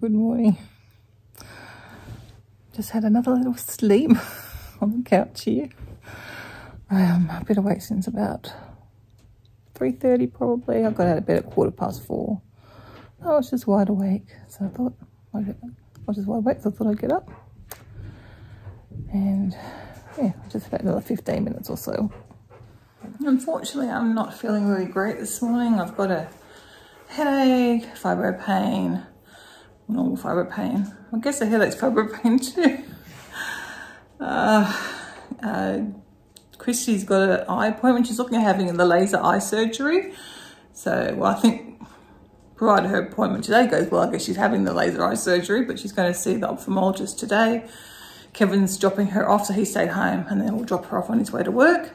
Good morning. Just had another little sleep on the couch here. I've been awake since about 3:30 probably. I got out of bed at 4:15. I was just wide awake, so I thought I'd get up. And yeah, just about another 15 minutes or so. Unfortunately, I'm not feeling really great this morning. I've got a headache, fibro pain, normal fibro pain. I guess a headache's fibro pain too. Christy's got an eye appointment. She's looking at having the laser eye surgery. So, well, I think prior to her appointment today goes well, I guess she's having the laser eye surgery, but she's going to see the ophthalmologist today. Kevin's dropping her off, so he stayed home, and then we'll drop her off on his way to work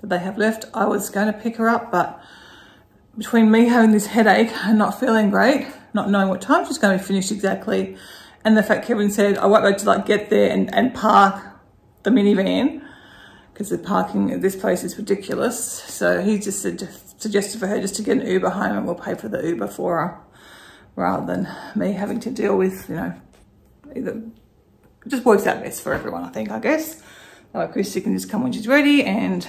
that they have left. I was going to pick her up, but between me having this headache and not feeling great, not knowing what time she's going to be finished exactly, and the fact Kevin said, I won't be able to like get there and park the minivan, because the parking at this place is ridiculous. So he just suggested for her just to get an Uber home, and we'll pay for the Uber for her, rather than me having to deal with, you know, either. It just works out best for everyone, I think, I guess. Like Christy can just come when she's ready, and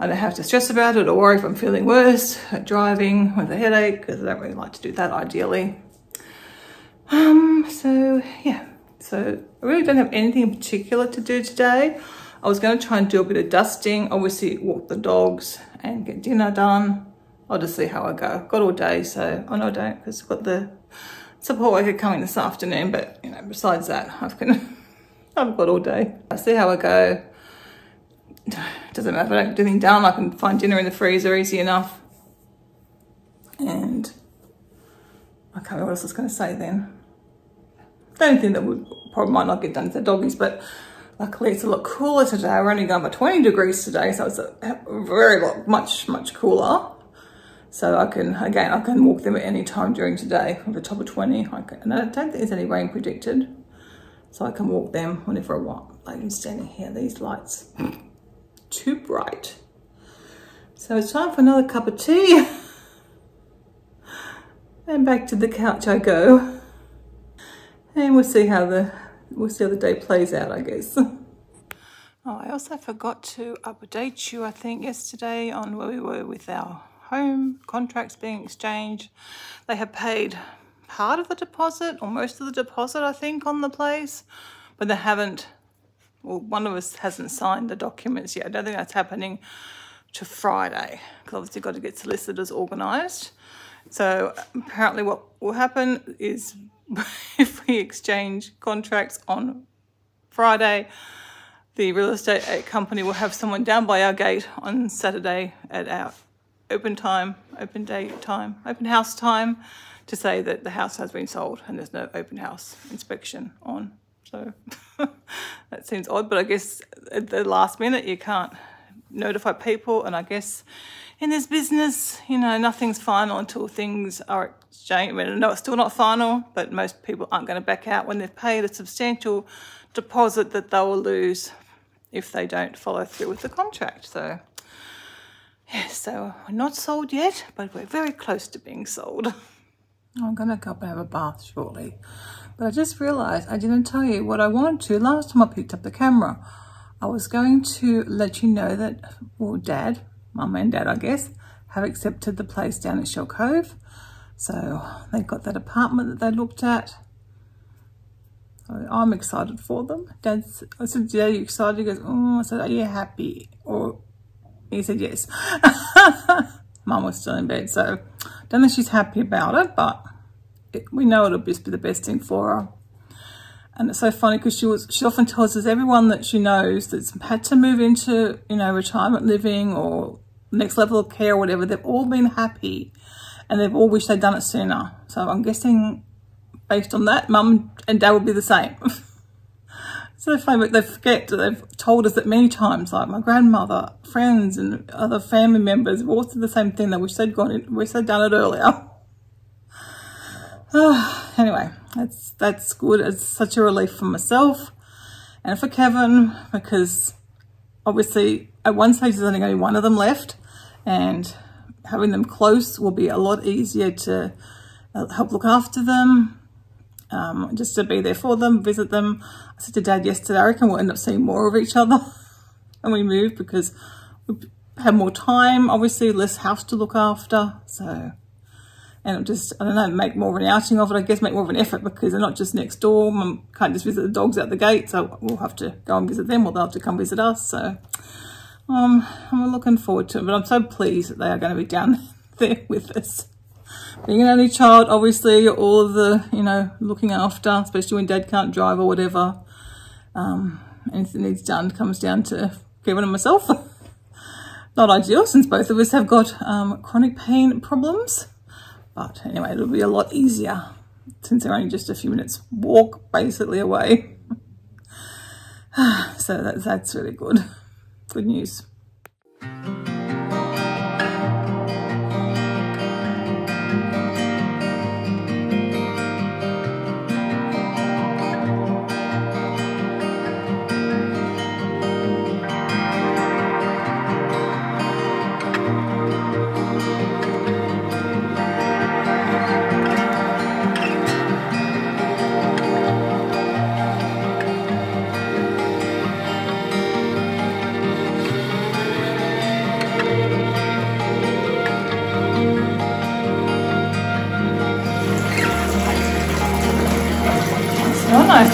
I don't have to stress about it or worry if I'm feeling worse at driving with a headache, because I don't really like to do that ideally. So yeah, so I really don't have anything in particular to do today. I was going to try and do a bit of dusting, obviously walk the dogs and get dinner done. I'll just see how I go. I've got all day, so I know I don't, because I've got the support worker coming this afternoon, but you know, besides that, I've got all day. I see how I go. Doesn't matter if I don't do anything done, I can find dinner in the freezer easy enough. And I can't remember what else I was going to say then. The only thing that would probably might not get done is the doggies, but luckily it's a lot cooler today. We're only going by 20 degrees today, so it's a much cooler. So I can, again, I can walk them at any time during today with a top of 20. And I don't think there's any rain predicted. So I can walk them whenever I want. I'm standing here, these lights, too bright. So it's time for another cup of tea. And back to the couch I go. And we'll see how the day plays out, I guess. Oh, I also forgot to update you, I think, yesterday on where we were with our home contracts being exchanged. They have paid part of the deposit, or most of the deposit, I think, on the place, but they haven't, well, one of us hasn't signed the documents yet. I don't think that's happening to Friday, because obviously got to get solicitors organised. So apparently what will happen is if we exchange contracts on Friday, the real estate company will have someone down by our gate on Saturday at our open house time, to say that the house has been sold and there's no open house inspection on. So that seems odd, but I guess at the last minute you can't notify people, and I guess in this business, you know, nothing's final until things are exchanged. I mean, no, it's still not final, but most people aren't going to back out when they've paid a substantial deposit that they will lose if they don't follow through with the contract. So yes, so we're not sold yet, but we're very close to being sold. I'm going to go up and have a bath shortly. But I just realised I didn't tell you what I wanted to last time I picked up the camera. I was going to let you know that, well, Dad, Mum and Dad, I guess, have accepted the place down at Shell Cove. So they've got that apartment that they looked at. I'm excited for them. Dad's, I said, Dad, are you excited? He goes, oh, I said, are you happy? Or he said yes. Mum was still in bed, so don't think she's happy about it, but we know it'll just be the best thing for her. And it's so funny, because she often tells us everyone that she knows that's had to move into, you know, retirement living or next level of care or whatever, they've all been happy and they've all wished they'd done it sooner. So I'm guessing based on that, Mum and Dad will be the same. So funny, but they forget that they've told us that many times, like my grandmother, friends and other family members have all said the same thing. They wish they'd gone in, wish they'd done it earlier. Oh, anyway, that's good. It's such a relief for myself and for Kevin, because obviously at one stage there's only one of them left, and having them close will be a lot easier to help look after them, just to be there for them, visit them. I said to Dad yesterday, I reckon we'll end up seeing more of each other when we move, because we have more time, obviously, less house to look after. So, and it'll just, I don't know, make more of an outing of it, I guess, make more of an effort, because they're not just next door. Mum can't just visit the dogs out the gate, so we'll have to go and visit them, or they'll have to come visit us. So I'm looking forward to it, but I'm so pleased that they are going to be down there with us. Being an only child, obviously, all of the, you know, looking after, especially when Dad can't drive or whatever, anything needs done comes down to Kevin and myself. Not ideal, since both of us have got chronic pain problems. But anyway, it'll be a lot easier since they're only just a few minutes walk basically away. So that's really good. Good news.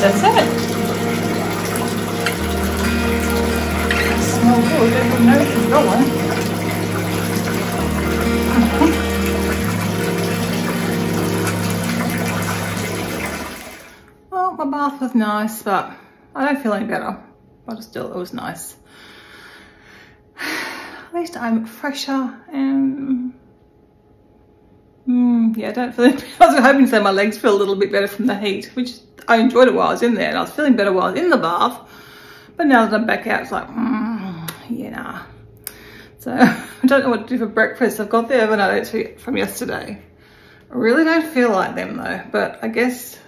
That's it. It smells good. Everyone knows it's going. Well, my bath was nice, but I don't feel any better. But still, it was nice. At least I'm fresher and... yeah, I don't feel any better. I was hoping to say my legs feel a little bit better from the heat, which... I enjoyed it while I was in there, and I was feeling better while I was in the bath, but now that I'm back out, it's like, yeah, nah. So I don't know what to do for breakfast. I've got the overnight oats from yesterday. I really don't feel like them though, but I guess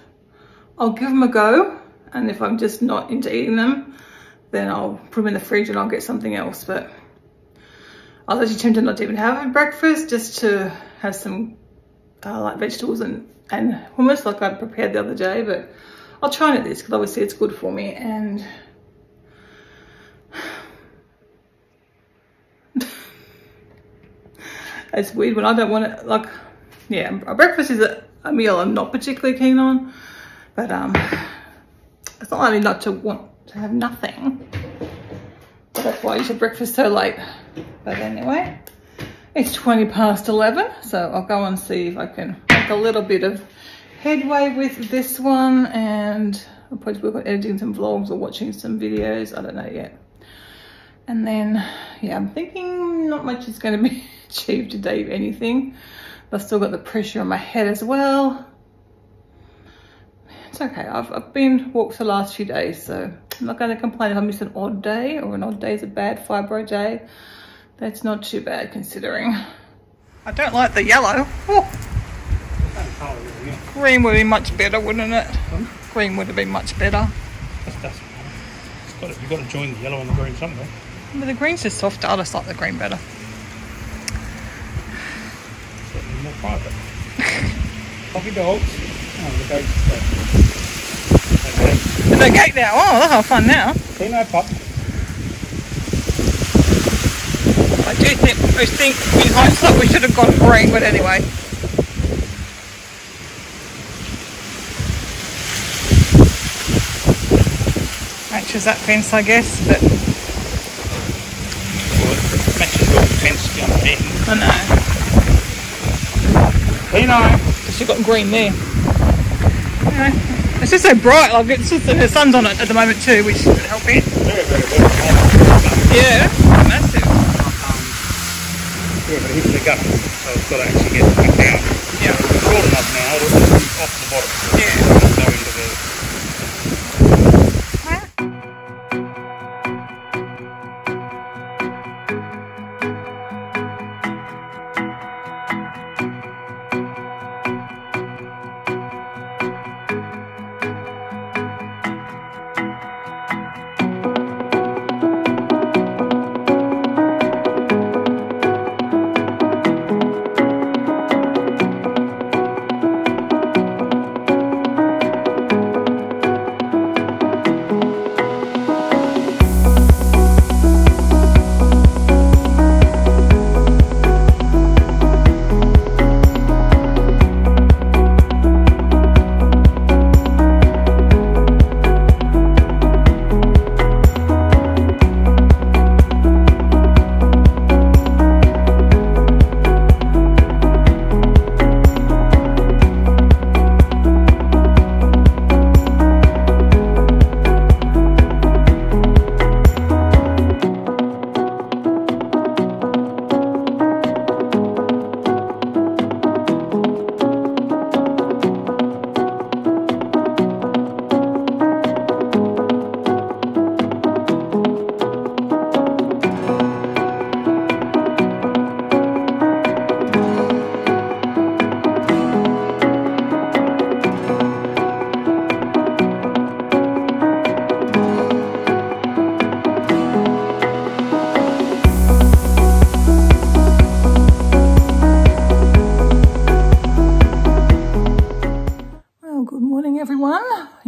I'll give them a go, and if I'm just not into eating them, then I'll put them in the fridge and I'll get something else. But I was actually tempted not to even have a breakfast, just to have some like vegetables and hummus like I prepared the other day, but I'll try and eat this because obviously it's good for me, and it's weird when I don't want it. Like, yeah, breakfast is a meal I'm not particularly keen on, but it's not only not to want to have nothing, but that's why I usually breakfast so late. But anyway, it's 20 past 11, so I'll go and see if I can make a little bit of headway with this one, and I'll probably work on editing some vlogs or watching some videos, I don't know yet. And then, yeah, I'm thinking not much is going to be achieved today, if anything. I've still got the pressure on my head as well. It's okay, I've been walked the last few days, so I'm not going to complain if I miss an odd day, or an odd day is a bad fibro day. That's not too bad considering. I don't like the yellow. Oh. Green would be much better, wouldn't it? Green would have been much better. You've got to join the yellow and the green somewhere. But the green's just softer. I just like the green better. Certainly more private. Coffee dogs. Oh, the gate's there. There's a gate now. Oh, look how fun now. Pino pop. I do think, in hindsight, we should have gone green, but anyway. Matches that fence, I guess, but... Well, it matches your fence down there. I know. You know. Because you've got green there. Anyway, it's just so bright, like it's just, the sun's on it at the moment too, which should help it. Very, very well. Yeah, massive. But it hits the gutter, so it's got to actually get back out. Yeah. It's short enough now, it'll just be off the bottom. Yeah. So it'll go into the...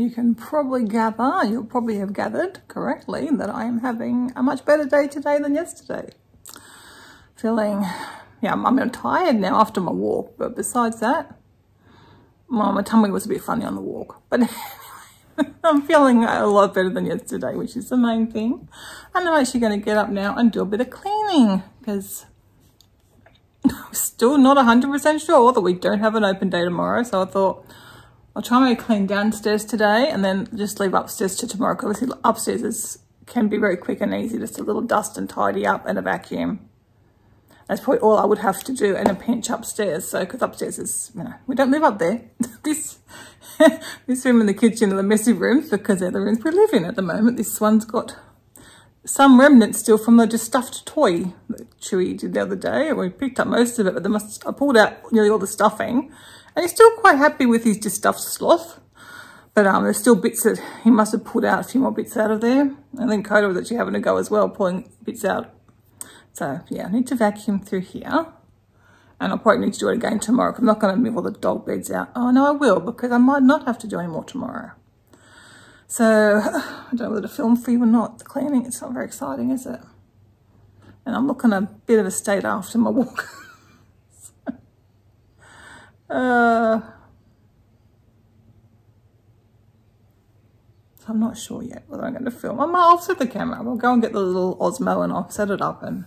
you can probably gather, you'll probably have gathered correctly, that I am having a much better day today than yesterday. Feeling, yeah, I'm tired now after my walk, but besides that, well, my tummy was a bit funny on the walk. But I'm feeling a lot better than yesterday, which is the main thing. And I'm actually going to get up now and do a bit of cleaning, because I'm still not 100% sure that we don't have an open day tomorrow. So I thought I'll try my clean downstairs today and then just leave upstairs to tomorrow. Because obviously upstairs can be very quick and easy, just a little dust and tidy up and a vacuum. That's probably all I would have to do in a pinch upstairs. So, because upstairs is, you know, we don't live up there. This room and the kitchen are the messy rooms because they're the rooms we live in at the moment. This one's got some remnants still from the just stuffed toy that Chewie did the other day. And we picked up most of it, but I pulled out nearly all the stuffing. And he's still quite happy with his just stuffed sloth. But there's still bits that he must have pulled out, a few more bits out of there. And then Koda was actually having a go as well, pulling bits out. So, yeah, I need to vacuum through here. And I'll probably need to do it again tomorrow, because I'm not going to move all the dog beds out. Oh, no, I will, because I might not have to do any more tomorrow. So, I don't know whether to film for you or not. The cleaning, it's not very exciting, is it? And I'm looking a bit of a state after my walk. So, I'm not sure yet whether I'm going to film. I might offset the camera. We'll go and get the little Osmo and I'll set it up, and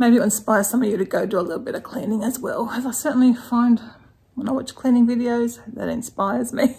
maybe it'll inspire some of you to go do a little bit of cleaning as well. As I certainly find when I watch cleaning videos, that inspires me.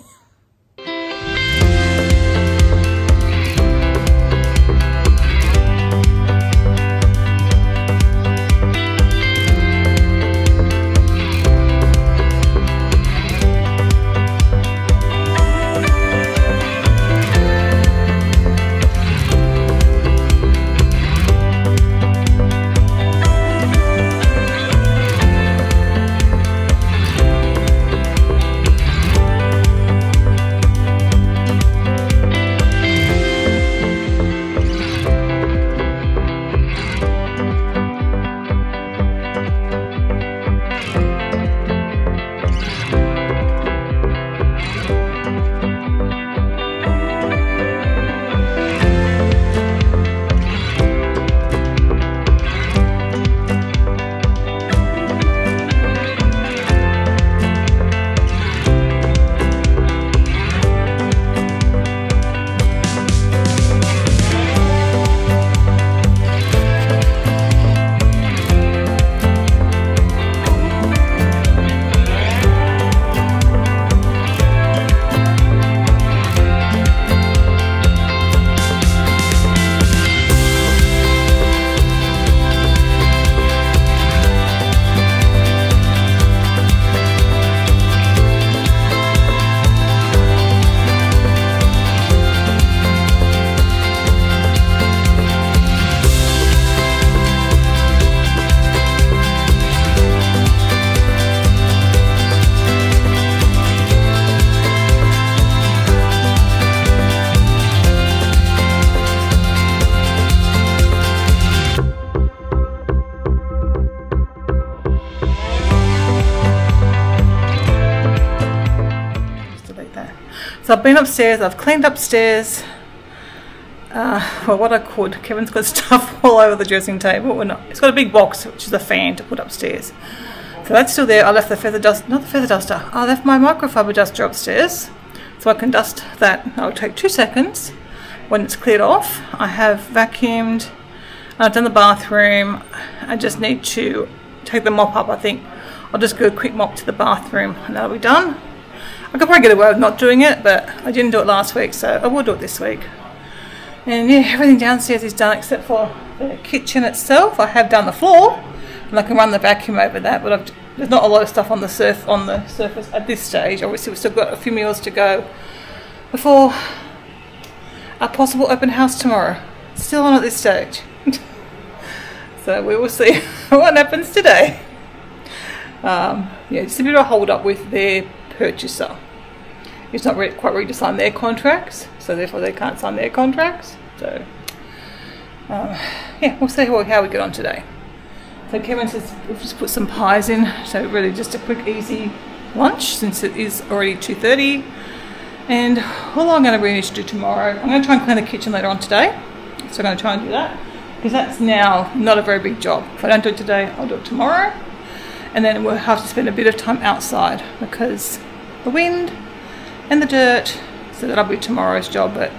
So I've been upstairs, I've cleaned upstairs, well, what I could. Kevin's got stuff all over the dressing table. Well, not. It's got a big box, which is a fan to put upstairs. So that's still there. I left the feather dust, not the feather duster, I left my microfiber duster upstairs, so I can dust that. I'll take 2 seconds. When it's cleared off, I have vacuumed, I've done the bathroom. I just need to take the mop up, I think. I'll just do a quick mop to the bathroom and that'll be done. I could probably get away with not doing it, but I didn't do it last week, so I will do it this week. And yeah, everything downstairs is done except for the kitchen itself. I have done the floor, and I can run the vacuum over that, but there's not a lot of stuff on the surface at this stage. Obviously, we've still got a few meals to go before a possible open house tomorrow. It's still on at this stage. So we will see what happens today. Yeah, just a bit of a hold up with their purchaser. It's not quite ready to sign their contracts, so therefore they can't sign their contracts. So yeah, we'll see how we get on today. So Kevin says we've just put some pies in, so really just a quick easy lunch since it is already 2:30. And all I'm going to really need to do tomorrow, I'm going to try and clean the kitchen later on today. So I'm going to try and do that, because that's now not a very big job. If I don't do it today, I'll do it tomorrow. And then we'll have to spend a bit of time outside because the wind and the dirt. So that'll be tomorrow's job, but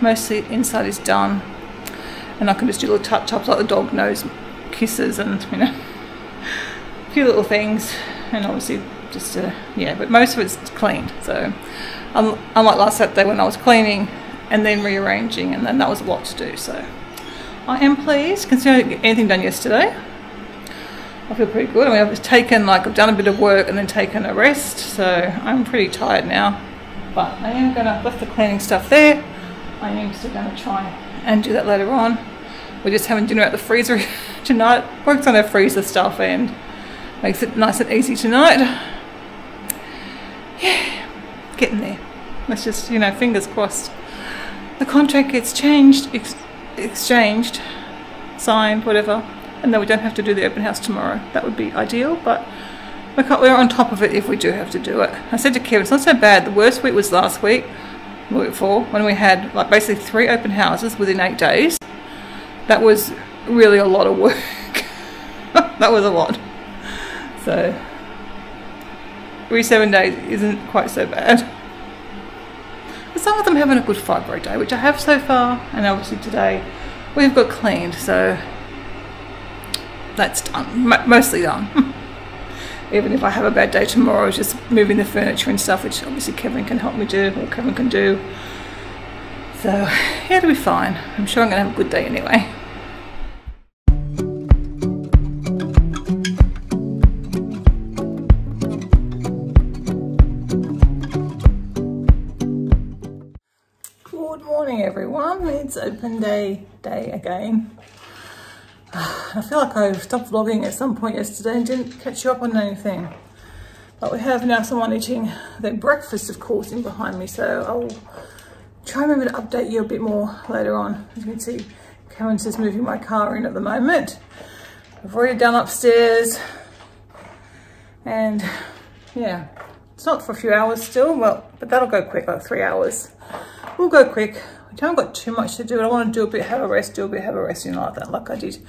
mostly inside is done. And I can just do little touch-ups like the dog nose kisses and, you know, a few little things. And obviously just, yeah, but most of it's cleaned. So unlike last Saturday when I was cleaning and then rearranging, and then that was a lot to do. So I am pleased, considering I didn't get anything done yesterday. I feel pretty good. I mean, I've just taken, like, I've done a bit of work and then taken a rest. So I'm pretty tired now. But I am going to left the cleaning stuff there. I am still going to try and do that later on. We're just having dinner at the freezer tonight. Works on our freezer stuff and makes it nice and easy tonight. Yeah, getting there. Let's just, you know, fingers crossed. The contract gets changed, exchanged, signed, whatever, and then we don't have to do the open house tomorrow. That would be ideal, but we're on top of it if we do have to do it. I said to Kevin, it's not so bad. The worst week was last week, the week before, when we had like basically 3 open houses within 8 days. That was really a lot of work. That was a lot. So, every 7 days isn't quite so bad. Some of them having a good fibro day, which I have so far, and obviously today we've got cleaned, so that's done, mostly done. Even if I have a bad day tomorrow, it's just moving the furniture and stuff, which obviously Kevin can help me do, or Kevin can do. So yeah, it'll be fine. I'm sure I'm gonna have a good day anyway. It's open day again. I feel like I stopped vlogging at some point yesterday and didn't catch you up on anything. But we have now someone eating their breakfast, of course, in behind me, so I'll try and remember to update you a bit more later on. As you can see, Karen's just moving my car in at the moment. I've already done upstairs, and yeah, it's not for a few hours still, well, but that'll go quick, like 3 hours. We'll go quick. I haven't got too much to do, but I want to do a bit, have a rest, do a bit, have a rest, you know, like that, like I did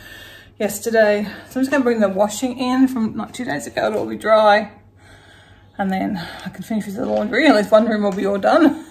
yesterday. So I'm just going to bring the washing in from like 2 days ago. It'll all be dry, and then I can finish with the laundry. At least one room will be all done.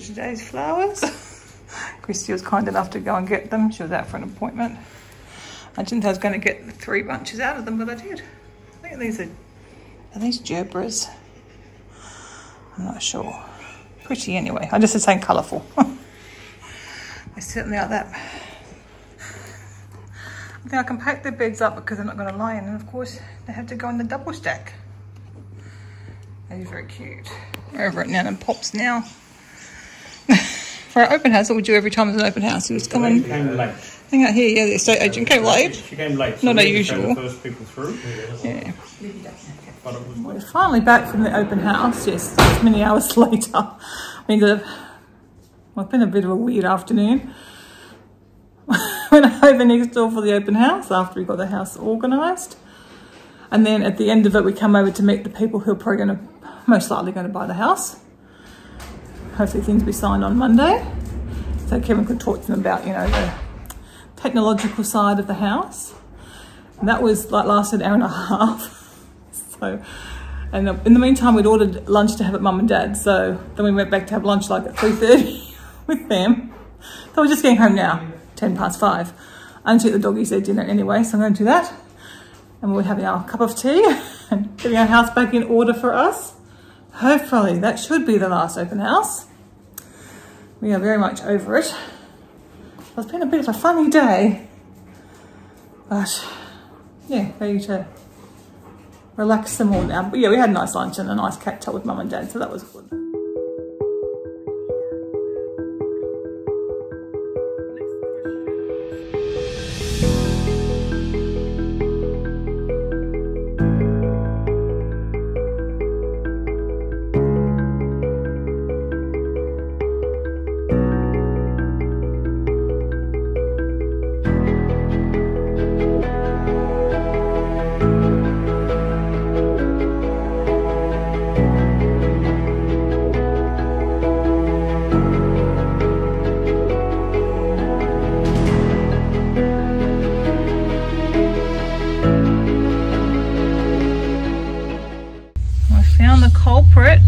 Today's flowers. Christy was kind enough to go and get them. She was out for an appointment. I didn't think I was going to get 3 bunches out of them, but I did. I think these are these gerberas? I'm not sure. Pretty anyway. I just was saying colourful. They certainly are that. I think I can pack their beds up because they're not going to lie in, and of course they have to go in the double stack. They're very cute. We're over at Nan and Pop's now. For our open house, what we do every time there's an open house, we just come in, hang out here. Yeah, the estate agent came late. She came late. So not usual. First people through. Yeah. We're finally back from the open house. Yes, many hours later. I mean, it's been a bit of a weird afternoon. Went over next door for the open house after we got the house organised, and then at the end of it, we come over to meet the people who are probably going to, most likely, going to buy the house. Hopefully things will be signed on Monday. So Kevin could talk to them about, you know, the technological side of the house. And that was like lasted an hour and a half. So, and in the meantime, we'd ordered lunch to have at Mum and Dad. So then we went back to have lunch like at 3:30 with them. So we're just getting home now, 5:10. I need to get the doggies their dinner anyway, so I'm going to do that. And we're having our cup of tea and getting our house back in order for us. Hopefully that should be the last open house. We are very much over it. It's been a bit of a funny day, but yeah, ready to relax some more now. But yeah, we had a nice lunch and a nice catch up with mum and dad, so that was good.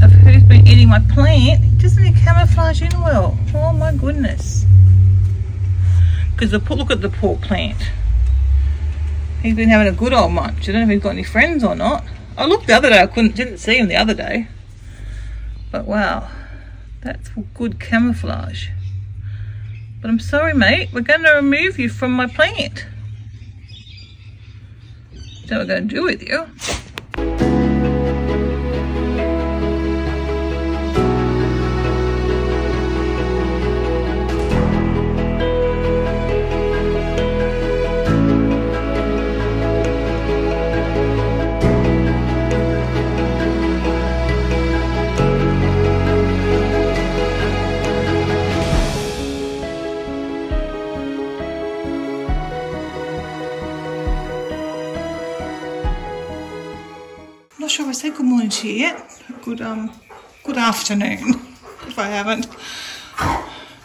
Of who's been eating my plant, it doesn't it camouflage in well? Oh my goodness. Because look at the poor plant. He's been having a good old munch. I don't know if he's got any friends or not. I looked the other day, I didn't see him the other day. But wow, that's good camouflage. But I'm sorry mate, we're going to remove you from my plant. That's what we're going to do with you. Sure I said good morning to you yet. Good afternoon if I haven't.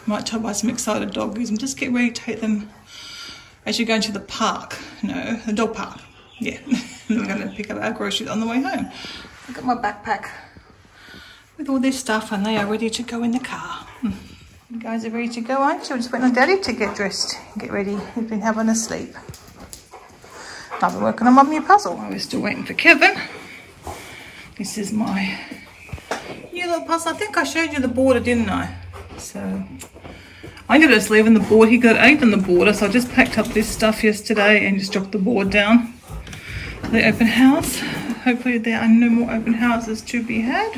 Might tell by some excited doggies. I'm just getting ready to take them as you're going to the park. No, the dog park. Yeah. We're going to pick up our groceries on the way home. I've got my backpack with all this stuff and they are ready to go in the car. You guys are ready to go, aren't you? I'm just waiting on Daddy to get dressed and get ready. He's been having a sleep. I've been working on my new puzzle. I was still waiting for Kevin. This is my new little puzzle. I think I showed you the border, didn't I? So I ended up leaving the board. He got 8 on the border, so I just packed up this stuff yesterday and just dropped the board down. The open house. Hopefully there are no more open houses to be had.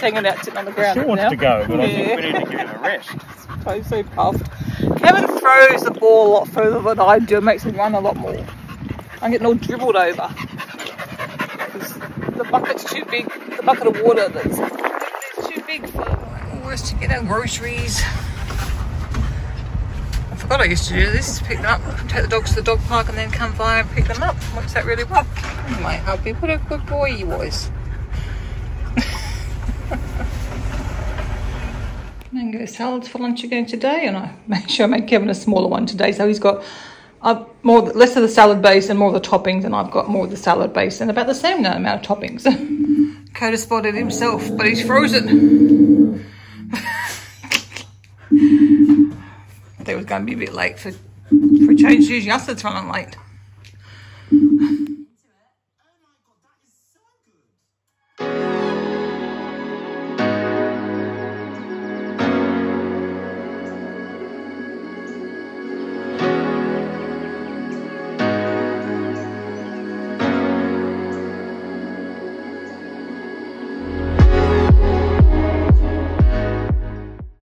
Hanging out, sitting on the ground. She wants to go, but yeah. I think we need to give him a rest. It's so tough. Kevin throws the ball a lot further than I do. It makes him run a lot more. I'm getting all dribbled over. The bucket's too big. The bucket of water that's too big for us to get our groceries. I What I used to do is pick them up, take the dogs to the dog park and then come by and pick them up. Works out really well. My hubby, what a good boy he was. Mango salads for lunch again today, and I make sure I make Kevin a smaller one today, so he's got more less of the salad base and more of the toppings, and I've got more of the salad base and about the same amount of toppings. Koda spotted himself, but he's frozen. I think it was going to be a bit late for a change. Usually us that's running late.